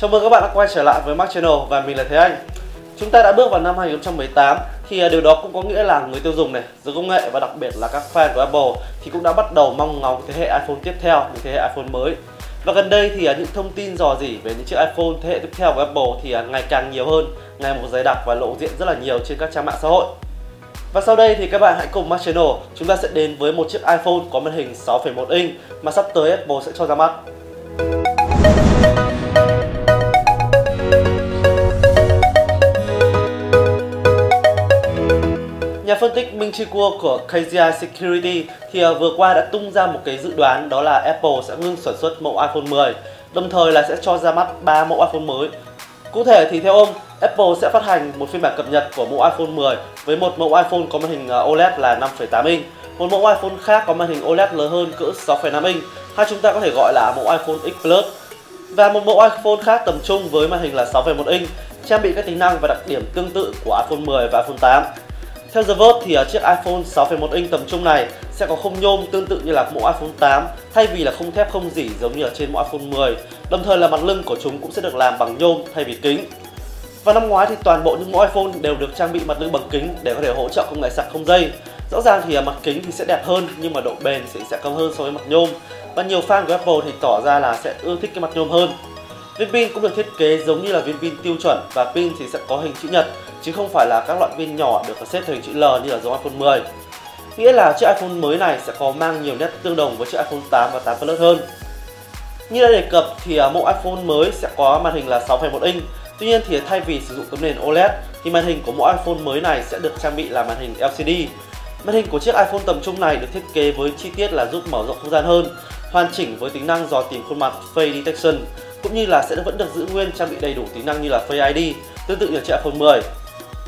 Chào mừng các bạn đã quay trở lại với MaxChannel và mình là Thế Anh. Chúng ta đã bước vào năm 2018 thì điều đó cũng có nghĩa là người tiêu dùng này, giới công nghệ và đặc biệt là các fan của Apple thì cũng đã bắt đầu mong ngóng thế hệ iPhone tiếp theo, những thế hệ iPhone mới. Và gần đây thì những thông tin rò rỉ về những chiếc iPhone thế hệ tiếp theo của Apple thì ngày càng nhiều hơn, ngày một dày đặc và lộ diện rất là nhiều trên các trang mạng xã hội. Và sau đây thì các bạn hãy cùng MaxChannel chúng ta sẽ đến với một chiếc iPhone có màn hình 6,1 inch mà sắp tới Apple sẽ cho ra mắt. Nhà phân tích Minh Chi Kuo của KGI Security thì vừa qua đã tung ra một cái dự đoán, đó là Apple sẽ ngừng sản xuất mẫu iPhone 10, đồng thời là sẽ cho ra mắt 3 mẫu iPhone mới. Cụ thể thì theo ông, Apple sẽ phát hành một phiên bản cập nhật của mẫu iPhone 10 với một mẫu iPhone có màn hình OLED là 5,8 inch, một mẫu iPhone khác có màn hình OLED lớn hơn cỡ 6,5 inch, hay chúng ta có thể gọi là mẫu iPhone X Plus, và một mẫu iPhone khác tầm trung với màn hình là 6,1 inch, trang bị các tính năng và đặc điểm tương tự của iPhone 10 và iPhone 8. Theo The Verge thì chiếc iPhone 6,1 inch tầm trung này sẽ có khung nhôm tương tự như là mẫu iPhone 8 thay vì là khung thép không rỉ giống như ở trên mẫu iPhone 10. Đồng thời là mặt lưng của chúng cũng sẽ được làm bằng nhôm thay vì kính. Và năm ngoái thì toàn bộ những mẫu iPhone đều được trang bị mặt lưng bằng kính để có thể hỗ trợ công nghệ sạc không dây. Rõ ràng thì mặt kính thì sẽ đẹp hơn nhưng mà độ bền sẽ cao hơn so với mặt nhôm. Và nhiều fan của Apple thì tỏ ra là sẽ ưa thích cái mặt nhôm hơn. Viên pin cũng được thiết kế giống như là viên pin tiêu chuẩn và pin thì sẽ có hình chữ nhật chứ không phải là các loại pin nhỏ được xếp thành chữ L như là giống iPhone 10. Nghĩa là chiếc iPhone mới này sẽ có mang nhiều nét tương đồng với chiếc iPhone 8 và 8 Plus hơn. Như đã đề cập thì mẫu iPhone mới sẽ có màn hình là 6,1 inch. Tuy nhiên thì thay vì sử dụng tấm nền OLED thì màn hình của mẫu iPhone mới này sẽ được trang bị là màn hình LCD. Màn hình của chiếc iPhone tầm trung này được thiết kế với chi tiết là giúp mở rộng không gian hơn, hoàn chỉnh với tính năng dò tìm khuôn mặt Face Detection, cũng như là sẽ vẫn được giữ nguyên trang bị đầy đủ tính năng như là Face ID tương tự như chiếc iPhone 10.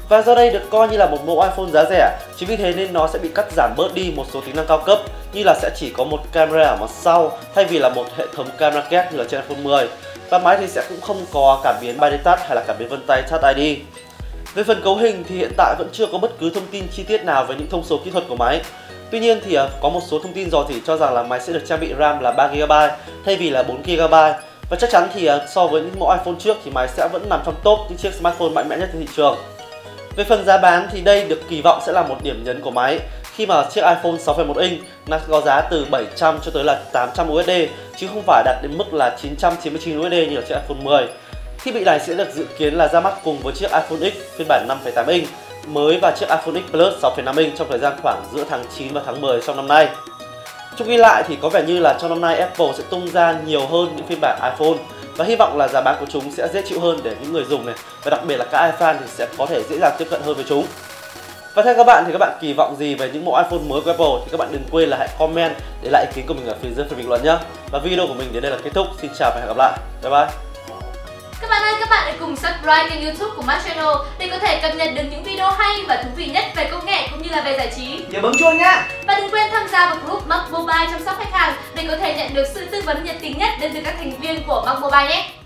Và do đây được coi như là một mẫu iPhone giá rẻ, chính vì thế nên nó sẽ bị cắt giảm bớt đi một số tính năng cao cấp, như là sẽ chỉ có một camera ở mặt sau thay vì là một hệ thống camera kép như là trên iPhone 10. Và máy thì sẽ cũng không có cảm biến 3D Touch hay là cảm biến vân tay Touch ID. Về phần cấu hình thì hiện tại vẫn chưa có bất cứ thông tin chi tiết nào về những thông số kỹ thuật của máy. Tuy nhiên thì có một số thông tin dò dỉ cho rằng là máy sẽ được trang bị RAM là 3GB thay vì là 4GB. Và chắc chắn thì so với những mẫu iPhone trước thì máy sẽ vẫn nằm trong top những chiếc smartphone mạnh mẽ nhất trên thị trường. Về phần giá bán thì đây được kỳ vọng sẽ là một điểm nhấn của máy, khi mà chiếc iPhone 6,1 inch nó có giá từ 700 cho tới là 800 USD chứ không phải đạt đến mức là 999 USD như ở chiếc iPhone 10. Thiết bị này sẽ được dự kiến là ra mắt cùng với chiếc iPhone X phiên bản 5,8 inch mới và chiếc iPhone X Plus 6,5 inch trong thời gian khoảng giữa tháng 9 và tháng 10 trong năm nay. Chung ghi lại thì có vẻ như là trong năm nay Apple sẽ tung ra nhiều hơn những phiên bản iPhone và hy vọng là giá bán của chúng sẽ dễ chịu hơn để những người dùng này và đặc biệt là các iFan thì sẽ có thể dễ dàng tiếp cận hơn với chúng. Và theo các bạn thì các bạn kỳ vọng gì về những mẫu iPhone mới của Apple thì các bạn đừng quên là hãy comment để lại ý kiến của mình ở phía dưới phần bình luận nhé. Và video của mình đến đây là kết thúc. Xin chào và hẹn gặp lại. Bye bye. Các bạn ơi, các bạn hãy cùng subscribe kênh YouTube của MaxChannel để có thể cập nhật được những video hay và thú vị nhất về công nghệ cũng như là về giải trí. Nhớ bấm chuông nhá. Và đừng quên tham gia vào group MaxMobile chăm sóc khách hàng để có thể nhận được sự tư vấn nhiệt tình nhất đến từ các thành viên của MaxMobile nhé.